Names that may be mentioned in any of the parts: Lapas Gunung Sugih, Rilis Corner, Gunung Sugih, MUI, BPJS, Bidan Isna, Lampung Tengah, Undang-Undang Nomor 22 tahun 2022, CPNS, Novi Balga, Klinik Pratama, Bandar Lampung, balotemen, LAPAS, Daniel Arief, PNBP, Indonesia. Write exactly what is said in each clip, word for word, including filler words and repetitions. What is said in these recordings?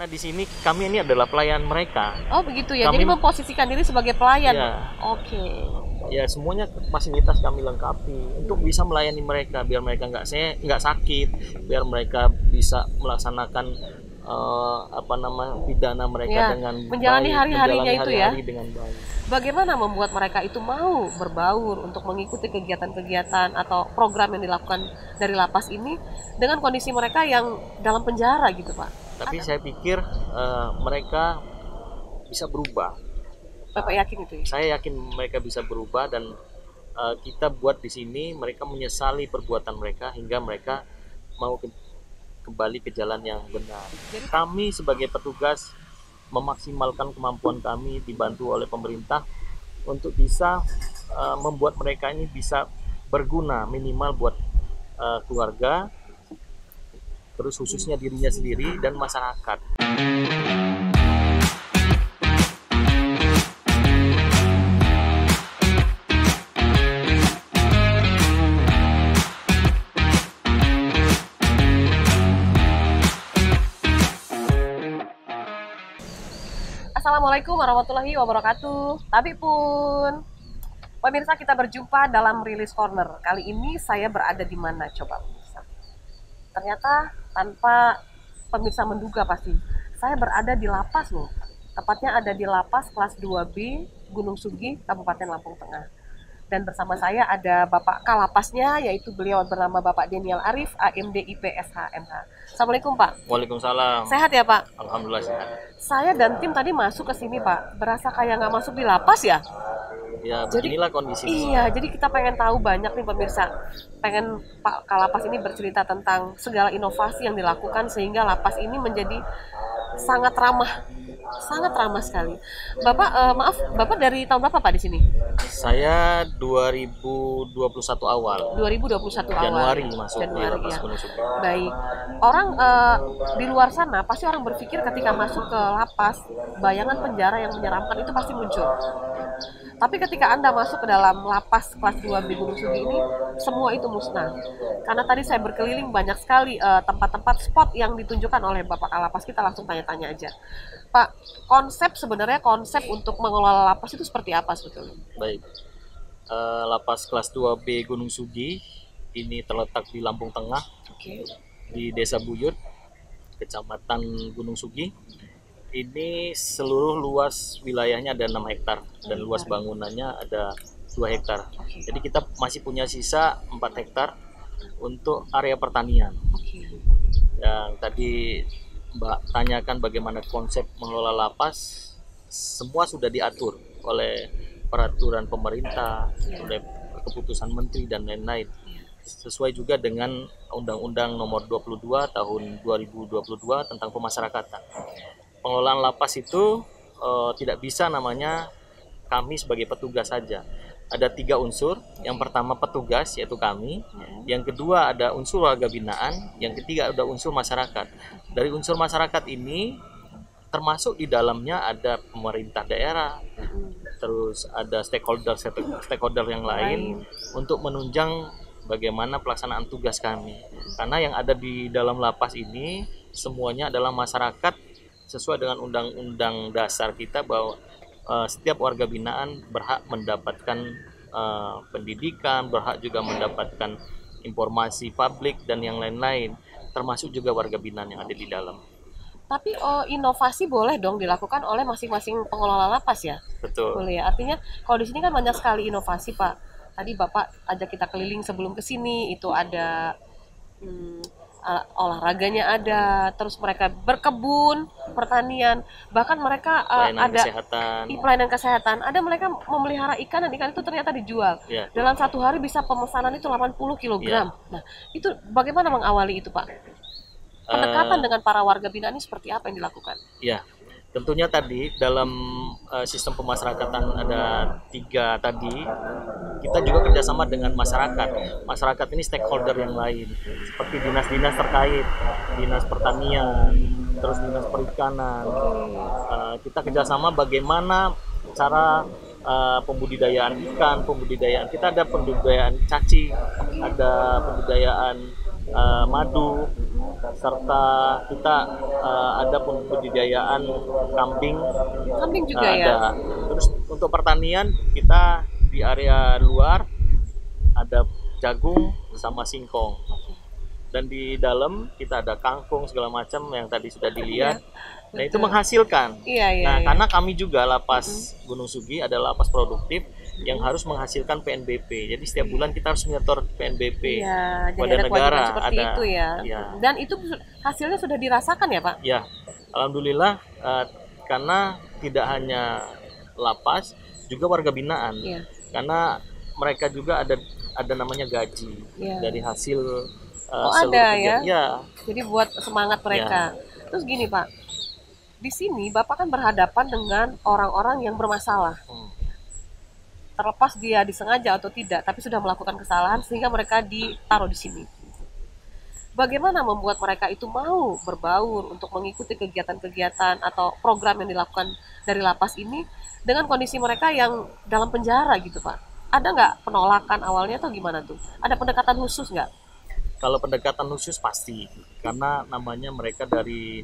karena di sini kami ini adalah pelayan mereka. Oh begitu ya, kami, jadi memposisikan diri sebagai pelayan. Ya, oke. Okay. Ya semuanya fasilitas kami lengkapi untuk bisa melayani mereka, biar mereka nggak se nggak sakit, biar mereka bisa melaksanakan uh, apa nama pidana mereka ya, dengan menjalani hari-harinya itu ya. Hari dengan baik. Bagaimana membuat mereka itu mau berbaur untuk mengikuti kegiatan-kegiatan atau program yang dilakukan dari lapas ini dengan kondisi mereka yang dalam penjara gitu Pak? Tapi ada. Saya pikir uh, mereka bisa berubah. Bapak yakin itu ya? Saya yakin mereka bisa berubah dan uh, kita buat di sini mereka menyesali perbuatan mereka hingga mereka mau ke kembali ke jalan yang benar. Jadi, kami sebagai petugas memaksimalkan kemampuan kami dibantu oleh pemerintah untuk bisa uh, membuat mereka ini bisa berguna minimal buat uh, keluarga, terus khususnya dirinya sendiri dan masyarakat. Assalamualaikum warahmatullahi wabarakatuh. Tapi pun pemirsa, kita berjumpa dalam Rilis Corner. Kali ini saya berada di mana coba pemirsa? Ternyata tanpa pemirsa menduga pasti, saya berada di lapas loh. Tepatnya ada di Lapas kelas dua B Gunung Sugih, Kabupaten Lampung Tengah. Dan bersama saya ada Bapak Kalapasnya, yaitu beliau bernama Bapak Daniel Arief, A M D I P S H M H. Assalamualaikum Pak. Waalaikumsalam. Sehat ya Pak? Alhamdulillah sehat. Saya dan tim tadi masuk ke sini Pak, berasa kayak nggak masuk di lapas ya? Ya, beginilah kondisi. Iya, jadi kita pengen tahu banyak nih pemirsa. Pengen Pak Kalapas ini bercerita tentang segala inovasi yang dilakukan sehingga lapas ini menjadi sangat ramah, sangat ramah sekali. Bapak, eh, maaf, Bapak dari tahun berapa Pak di sini? Saya dua ribu dua puluh satu awal. dua ribu dua puluh satu awal. Januari masuk di Lapas Gunung Sugih. Baik. Orang eh, di luar sana pasti orang berpikir ketika masuk ke lapas, bayangan penjara yang menyeramkan itu pasti muncul. Tapi ketika Anda masuk ke dalam lapas kelas dua B Gunung Sugih ini, semua itu musnah. Karena tadi saya berkeliling banyak sekali tempat-tempat uh, spot yang ditunjukkan oleh Bapak Kalapas. Kita langsung tanya-tanya aja. Pak, konsep sebenarnya konsep untuk mengelola lapas itu seperti apa sebetulnya? Baik, uh, lapas kelas dua B Gunung Sugih ini terletak di Lampung Tengah, okay, di Desa Buyut, Kecamatan Gunung Sugih. Ini seluruh luas wilayahnya ada enam hektar dan luas bangunannya ada dua hektar. Okay. Jadi kita masih punya sisa empat hektar untuk area pertanian. Okay. Yang tadi Mbak tanyakan bagaimana konsep mengelola lapas, semua sudah diatur oleh peraturan pemerintah, yeah, oleh keputusan menteri dan lain-lain. Sesuai juga dengan Undang-Undang Nomor dua puluh dua tahun dua ribu dua puluh dua tentang pemasyarakatan. Pengelolaan lapas itu uh, tidak bisa namanya kami sebagai petugas saja. Ada tiga unsur, yang pertama petugas yaitu kami, yang kedua ada unsur warga binaan, yang ketiga ada unsur masyarakat. Dari unsur masyarakat ini termasuk di dalamnya ada pemerintah daerah, terus ada stakeholder stakeholder yang lain untuk menunjang bagaimana pelaksanaan tugas kami. Karena yang ada di dalam lapas ini semuanya adalah masyarakat, sesuai dengan undang-undang dasar kita bahwa uh, setiap warga binaan berhak mendapatkan uh, pendidikan, berhak juga mendapatkan informasi publik dan yang lain-lain, termasuk juga warga binaan yang ada di dalam. Tapi oh, inovasi boleh dong dilakukan oleh masing-masing pengelola lapas ya? Betul. Boleh ya, artinya kalau di sini kan banyak sekali inovasi Pak. Tadi Bapak ajak kita keliling sebelum ke sini, itu ada... Hmm, olahraganya ada, terus mereka berkebun, pertanian, bahkan mereka uh, pelayanan ada kesehatan. pelayanan kesehatan, ada mereka memelihara ikan dan ikan itu ternyata dijual. Ya. Dalam satu hari bisa pemesanan itu delapan puluh kilogram. Ya. Nah, itu bagaimana mengawali itu Pak? Pendekatan uh, dengan para warga binaan ini seperti apa yang dilakukan? Ya, tentunya tadi dalam uh, sistem pemasyarakatan ada tiga tadi, kita juga kerjasama dengan masyarakat. Masyarakat ini stakeholder yang lain, seperti dinas-dinas terkait, dinas pertanian, terus dinas perikanan. Uh, kita kerjasama bagaimana cara uh, pembudidayaan ikan, pembudidayaan, kita ada pembudidayaan caci, ada pembudidayaan uh, madu, serta kita uh, ada pembudidayaan kambing. Kambing juga uh, ada. Ya. Terus untuk pertanian kita di area luar ada jagung sama singkong. Dan di dalam kita ada kangkung segala macam yang tadi sudah dilihat. Iya, nah, itu menghasilkan. Iya, iya, nah, iya. Karena kami juga Lapas mm-hmm. Gunung Sugih ada lapas produktif mm-hmm. yang harus menghasilkan P N B P. Jadi setiap bulan kita harus menyetor P N B P ya, pada ada negara ada. Itu ya. Ya. Dan itu hasilnya sudah dirasakan ya, Pak? Ya. Alhamdulillah uh, karena tidak hanya lapas, juga warga binaan. Ya. Karena mereka juga ada ada namanya gaji ya. Dari hasil Oh ada ya? Ya, jadi buat semangat mereka. Ya. Terus gini Pak, di sini Bapak kan berhadapan dengan orang-orang yang bermasalah, hmm. terlepas dia disengaja atau tidak, tapi sudah melakukan kesalahan sehingga mereka ditaruh di sini. Bagaimana membuat mereka itu mau berbaur untuk mengikuti kegiatan-kegiatan atau program yang dilakukan dari lapas ini dengan kondisi mereka yang dalam penjara gitu Pak? Ada nggak penolakan awalnya atau gimana tuh? Ada pendekatan khusus nggak? Kalau pendekatan khusus pasti, karena namanya mereka dari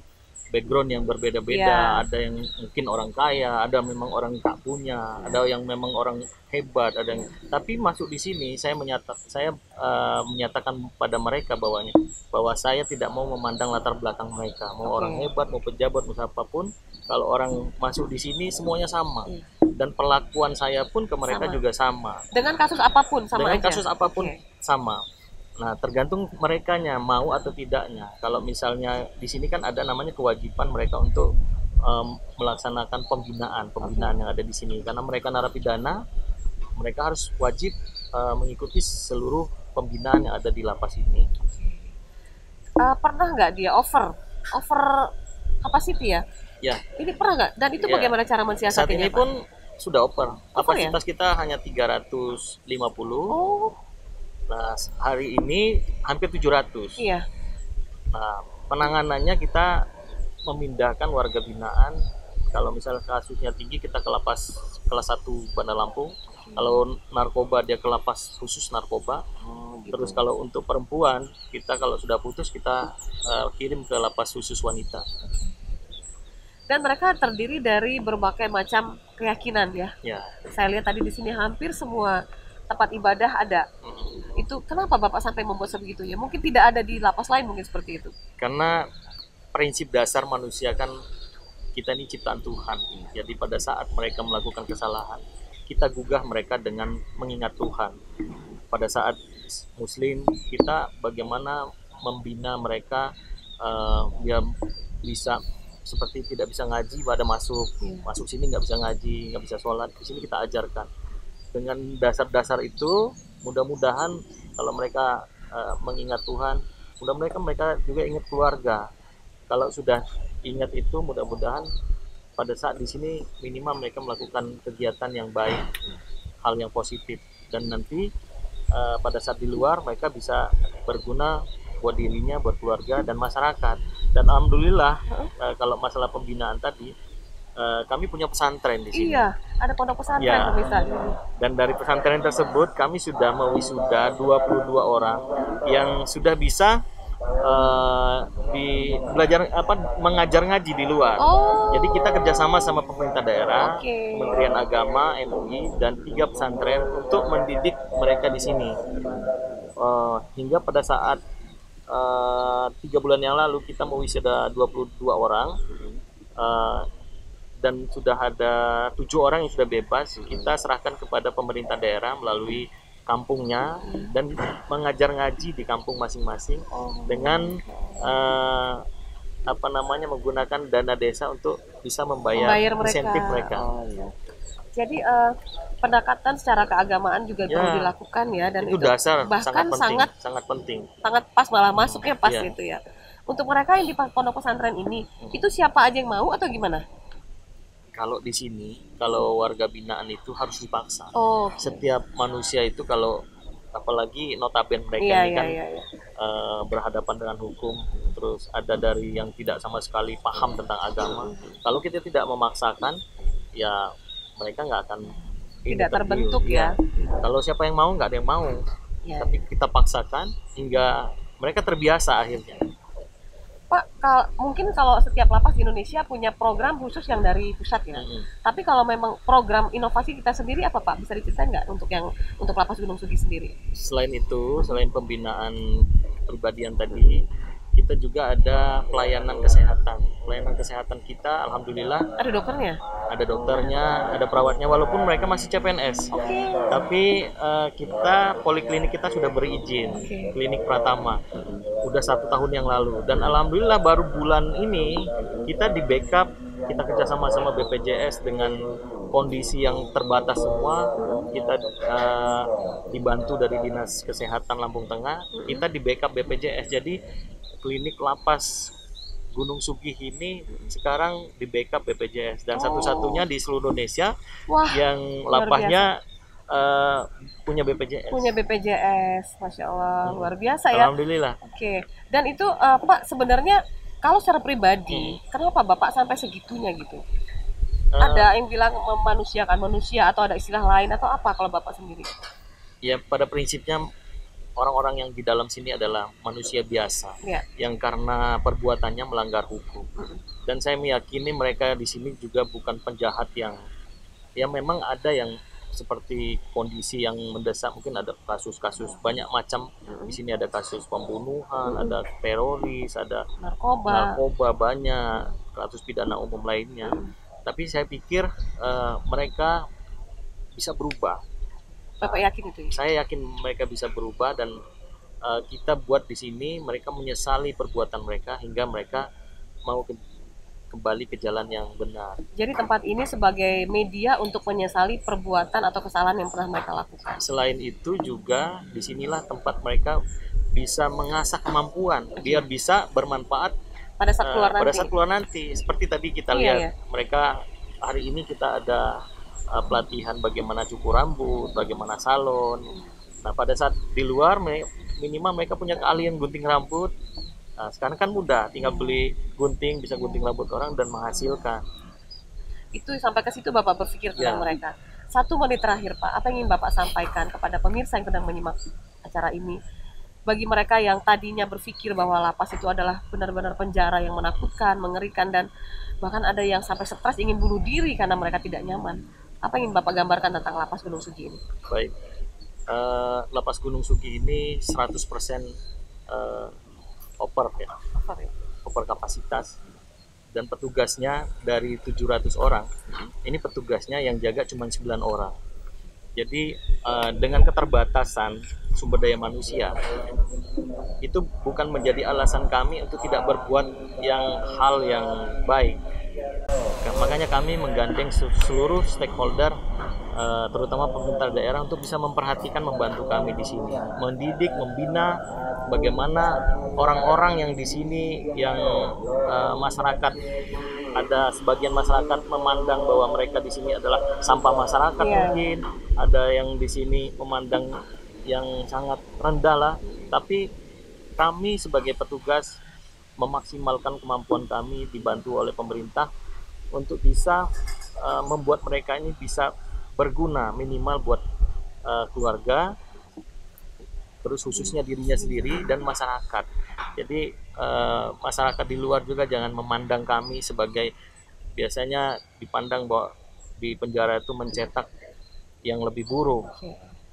background yang berbeda-beda, yeah. Ada yang mungkin orang kaya, ada memang orang tak punya, yeah. Ada yang memang orang hebat, ada yang. Tapi masuk di sini saya menyata, saya uh, menyatakan pada mereka bahwanya bahwa saya tidak mau memandang latar belakang mereka, mau okay. orang hebat, mau pejabat, mau siapapun, kalau orang masuk di sini semuanya sama. Yeah. Dan perlakuan saya pun ke mereka sama. Juga sama. Dengan kasus apapun sama. Dengan aja. Kasus apapun okay. sama. Nah, tergantung merekanya mau atau tidaknya. Kalau misalnya di sini kan ada namanya kewajiban mereka untuk um, melaksanakan pembinaan, pembinaan yang ada di sini. Karena mereka narapidana, mereka harus wajib uh, mengikuti seluruh pembinaan yang ada di lapas ini. Uh, pernah nggak dia over, over capacity ya? Ya. Ini pernah nggak? Dan itu ya. Bagaimana cara mensiasatinya? Saat ini pun Pak? Sudah over. Kapasitas ya? Kita hanya tiga ratus lima puluh. Oh. Nah, hari ini hampir tujuh ratus. Iya. Nah, penanganannya kita memindahkan warga binaan. Kalau misalnya kasusnya tinggi kita ke lapas kelas satu Bandar Lampung. Hmm. Kalau narkoba dia ke lapas khusus narkoba. Oh, gitu. Terus kalau untuk perempuan, kita kalau sudah putus kita uh, kirim ke lapas khusus wanita. Dan mereka terdiri dari berbagai macam keyakinan ya. Ya. Saya lihat tadi di sini hampir semua tempat ibadah ada. Hmm. Itu kenapa Bapak sampai membuat sebegitunya? Mungkin tidak ada di lapas lain mungkin seperti itu. Karena prinsip dasar manusia kan kita ini ciptaan Tuhan. Jadi pada saat mereka melakukan kesalahan, kita gugah mereka dengan mengingat Tuhan. Pada saat Muslim, kita bagaimana membina mereka uh, biar bisa seperti tidak bisa ngaji pada masuk. Hmm. Masuk sini nggak bisa ngaji, nggak bisa sholat. Di sini kita ajarkan. Dengan dasar-dasar itu, mudah-mudahan kalau mereka uh, mengingat Tuhan, mudah-mudahan mereka juga ingat keluarga. Kalau sudah ingat itu, mudah-mudahan pada saat di sini minimal mereka melakukan kegiatan yang baik, hal yang positif. Dan nanti uh, pada saat di luar mereka bisa berguna buat dirinya, buat keluarga dan masyarakat. Dan alhamdulillah uh, kalau masalah pembinaan tadi, kami punya pesantren di sini. Iya, ada pondok pesantren ya. Pemirsa. Dan dari pesantren tersebut kami sudah mewisuda dua puluh dua orang yang sudah bisa uh, di belajar apa mengajar ngaji di luar. Oh. Jadi kita kerjasama sama pemerintah daerah, okay. Kementerian Agama, M U I dan tiga pesantren untuk mendidik mereka di sini. Uh, hingga pada saat uh, tiga bulan yang lalu kita mewisuda dua puluh dua orang. Uh, Dan sudah ada tujuh orang yang sudah bebas, kita serahkan kepada pemerintah daerah melalui kampungnya dan mengajar ngaji di kampung masing-masing dengan uh, apa namanya menggunakan dana desa untuk bisa membayar, membayar mereka. Insentif mereka. Oh, iya. Jadi uh, pendekatan secara keagamaan juga ya, perlu dilakukan ya dan itu, itu dasar, bahkan sangat penting, sangat, sangat penting, sangat pas malah masuknya pas ya. Gitu ya. Untuk mereka yang di pondok pesantren ini, itu siapa aja yang mau atau gimana? Kalau di sini, kalau warga binaan itu harus dipaksa. Oh, okay. Setiap manusia itu kalau apalagi notaben mereka yeah, ini yeah, kan yeah, yeah. Uh, berhadapan dengan hukum, terus ada dari yang tidak sama sekali paham tentang agama. Kalau kita tidak memaksakan, ya mereka nggak akan tidak terbentuk ya. Ya. Kalau siapa yang mau nggak ada yang mau, yeah. Tapi kita paksakan hingga mereka terbiasa akhirnya. Pak, kal mungkin kalau setiap lapas di Indonesia punya program khusus yang dari pusat ya. Hmm. Tapi kalau memang program inovasi kita sendiri apa Pak? Bisa diceritain nggak untuk yang untuk Lapas Gunung Sugih sendiri? Selain itu, selain pembinaan kepribadian tadi, kita juga ada pelayanan kesehatan. Pelayanan kesehatan kita, alhamdulillah. Ada dokternya? Ada dokternya, ada perawatnya. Walaupun mereka masih C P N S. Okay. Tapi uh, kita poliklinik kita sudah berizin, okay. Klinik Pratama. Udah satu tahun yang lalu, dan alhamdulillah baru bulan ini kita di backup, kita kerjasama sama B P J S dengan kondisi yang terbatas semua, kita uh, dibantu dari Dinas Kesehatan Lampung Tengah, kita di backup B P J S. Jadi klinik Lapas Gunung Sugih ini sekarang di backup B P J S dan oh. satu-satunya di seluruh Indonesia. Wah, yang lapasnya Uh, punya B P J S. Punya B P J S, Masya Allah, hmm. luar biasa ya. Alhamdulillah. Oke, okay. Dan itu uh, Pak sebenarnya kalau secara pribadi, hmm. kenapa Bapak sampai segitunya gitu? Uh, ada yang bilang memanusiakan manusia atau ada istilah lain atau apa kalau Bapak sendiri? Ya pada prinsipnya orang-orang yang di dalam sini adalah manusia biasa, ya. Yang karena perbuatannya melanggar hukum. Hmm. Dan saya meyakini mereka di sini juga bukan penjahat yang, ya memang ada yang seperti kondisi yang mendesak, mungkin ada kasus-kasus banyak macam. Di sini ada kasus pembunuhan, ada teroris, ada narkoba, narkoba banyak, kasus pidana umum lainnya. Tapi saya pikir uh, mereka bisa berubah. Bapak yakin itu? Ya? Saya yakin mereka bisa berubah dan uh, kita buat di sini mereka menyesali perbuatan mereka hingga mereka mau ke kembali ke jalan yang benar. Jadi tempat ini sebagai media untuk menyesali perbuatan atau kesalahan yang pernah mereka lakukan. Selain itu juga disinilah tempat mereka bisa mengasah kemampuan biar bisa bermanfaat pada saat keluar, uh, nanti. Pada saat keluar nanti. Seperti tadi kita iya, lihat iya. mereka hari ini kita ada uh, pelatihan bagaimana cukur rambut, bagaimana salon. Nah pada saat di luar minimal mereka punya keahlian gunting rambut. Nah, sekarang kan mudah, tinggal beli gunting, bisa gunting rambut orang dan menghasilkan. Itu sampai ke situ Bapak berpikir tentang ya. mereka. Satu menit terakhir Pak, apa yang ingin Bapak sampaikan kepada pemirsa yang sedang menyimak acara ini? Bagi mereka yang tadinya berpikir bahwa lapas itu adalah benar-benar penjara yang menakutkan, mengerikan, dan bahkan ada yang sampai stres ingin bunuh diri karena mereka tidak nyaman. Apa yang ingin Bapak gambarkan tentang Lapas Gunung Sugih ini? Baik, uh, Lapas Gunung Sugih ini seratus persen uh, over ya, over kapasitas, dan petugasnya dari tujuh ratus orang, ini petugasnya yang jaga cuma sembilan orang. Jadi uh, dengan keterbatasan sumber daya manusia, itu bukan menjadi alasan kami untuk tidak berbuat yang hal yang baik. Makanya kami menggandeng seluruh stakeholder, uh, terutama pemerintah daerah untuk bisa memperhatikan, membantu kami di sini, mendidik, membina bagaimana orang-orang yang di sini yang uh, masyarakat, ada sebagian masyarakat memandang bahwa mereka di sini adalah sampah masyarakat, yeah. mungkin ada yang di sini memandang yang sangat rendah lah, tapi kami sebagai petugas memaksimalkan kemampuan kami dibantu oleh pemerintah untuk bisa uh, membuat mereka ini bisa berguna minimal buat uh, keluarga, terus khususnya dirinya sendiri dan masyarakat. Jadi uh, masyarakat di luar juga jangan memandang kami sebagai, biasanya dipandang bahwa di penjara itu mencetak yang lebih buruk.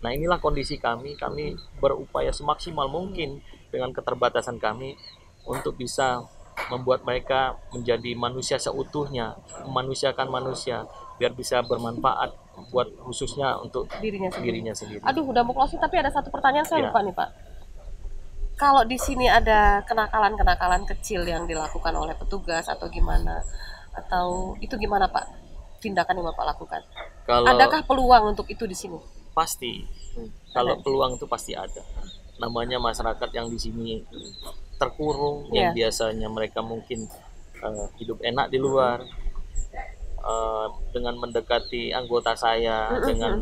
Nah inilah kondisi kami, kami berupaya semaksimal mungkin dengan keterbatasan kami untuk bisa membuat mereka menjadi manusia seutuhnya, memanusiakan manusia biar bisa bermanfaat buat khususnya untuk dirinya sendiri. Dirinya sendiri. Aduh, udah mau closing tapi ada satu pertanyaan saya ya. lupa nih Pak. Kalau di sini ada kenakalan-kenakalan kecil yang dilakukan oleh petugas atau gimana, atau itu gimana Pak tindakan yang Bapak lakukan? Kalau, adakah peluang untuk itu di sini? Pasti. Hmm, kalau ada. Peluang itu pasti ada. Namanya masyarakat yang di sini terkurung, yeah. yang biasanya mereka mungkin uh, hidup enak di luar, uh, dengan mendekati anggota saya, mm-hmm. dengan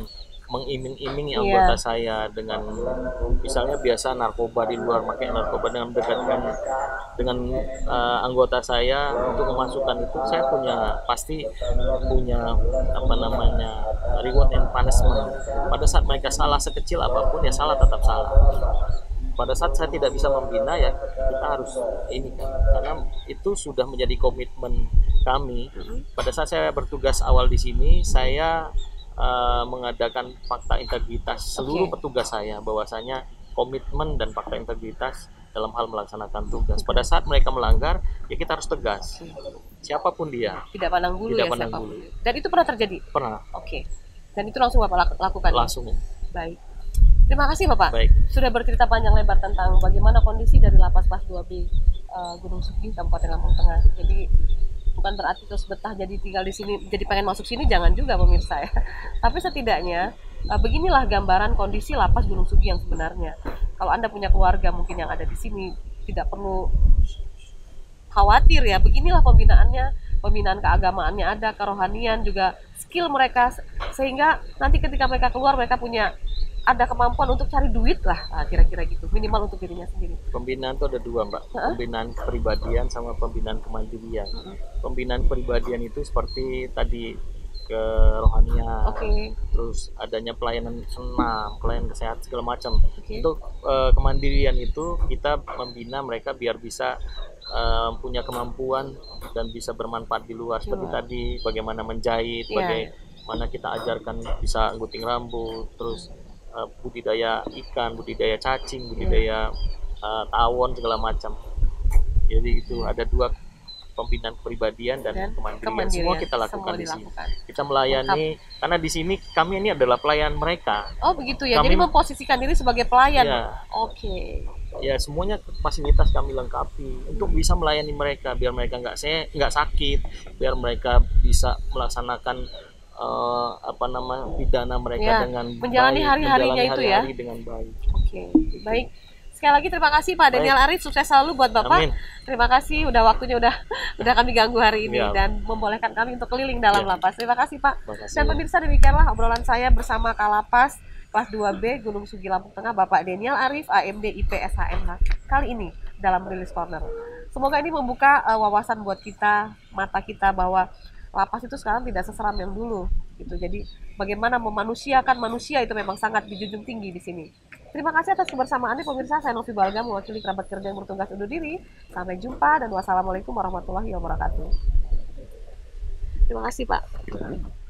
mengiming-imingi anggota yeah. saya, dengan misalnya biasa narkoba di luar, pakai narkoba, dengan mendekatkan dengan uh, anggota saya untuk memasukkan itu, saya punya pasti punya apa namanya reward and punishment. Pada saat mereka salah sekecil apapun, ya salah tetap salah. pada saat saya tidak bisa membina, ya kita harus ini kan, karena itu sudah menjadi komitmen kami. Pada saat saya bertugas awal di sini, saya uh, mengadakan fakta integritas seluruh okay. petugas saya, bahwasanya komitmen dan fakta integritas dalam hal melaksanakan tugas. Pada saat mereka melanggar, ya kita harus tegas. Siapapun dia. Tidak pandang bulu ya, pandang siapapun. Bulu. Dan itu pernah terjadi? Pernah. Oke. Okay. Dan itu langsung Bapak lakukan? Langsung. Ya? Baik. Terima kasih Bapak. Baik. Sudah bercerita panjang lebar tentang bagaimana kondisi dari Lapas Kelas dua B uh, Gunung Sugih, Kabupaten Lampung Tengah. Jadi bukan berarti terus betah jadi tinggal di sini, jadi pengen masuk sini, jangan juga pemirsa ya. Tapi setidaknya uh, beginilah gambaran kondisi Lapas Gunung Sugih yang sebenarnya. Kalau Anda punya keluarga mungkin yang ada di sini, tidak perlu khawatir ya. Beginilah pembinaannya, pembinaan keagamaannya ada, kerohanian juga, skill mereka, sehingga nanti ketika mereka keluar mereka punya ada kemampuan untuk cari duit lah, kira-kira gitu, minimal untuk dirinya sendiri. Pembinaan itu ada dua Mbak, uh-huh. pembinaan kepribadian sama pembinaan kemandirian. Uh-huh. Pembinaan kepribadian itu seperti tadi kerohanian, okay. terus adanya pelayanan senam, pelayanan kesehatan segala macam. Okay. Untuk uh, kemandirian itu kita membina mereka biar bisa uh, punya kemampuan dan bisa bermanfaat di luar. Seperti yeah. tadi bagaimana menjahit, yeah. bagaimana kita ajarkan bisa nggunting rambut, terus Uh, budidaya ikan, budidaya cacing, budidaya uh, tawon segala macam. Jadi itu ada dua, pembinaan kepribadian dan, dan kemandirian. kemandirian semua kita lakukan semua di sini. Kita melayani Lengkap. karena di sini kami ini adalah pelayan mereka. Oh begitu ya. Kami, jadi memposisikan diri sebagai pelayan. Ya. Oke. Okay. Ya semuanya fasilitas kami lengkapi untuk bisa melayani mereka biar mereka nggak se nggak sakit, biar mereka bisa melaksanakan Uh, apa nama pidana mereka ya, dengan menjalani hari-harinya itu hari-hari ya dengan baik. Oke, baik. Sekali lagi terima kasih Pak Daniel baik. Arief, sukses selalu buat Bapak. Amin. Terima kasih udah waktunya udah udah kami ganggu hari ini ya, dan membolehkan kami untuk keliling dalam ya. Lapas. Terima kasih Pak. Terima kasih. Dan pemirsa demikianlah obrolan saya bersama Kalapas Kelas dua B Gunung Sugih Lampung Tengah Bapak Daniel Arief A M D I P S H M H kali ini dalam Rilis Corner. Semoga ini membuka uh, wawasan buat kita, mata kita bahwa lapas itu sekarang tidak seseram yang dulu gitu. Jadi bagaimana memanusiakan manusia itu memang sangat dijunjung tinggi di sini. Terima kasih atas kebersamaannya pemirsa. Saya Novi Balga mewakili kerabat kerja yang bertugas undur diri. Sampai jumpa dan wassalamualaikum warahmatullahi wabarakatuh. Terima kasih Pak.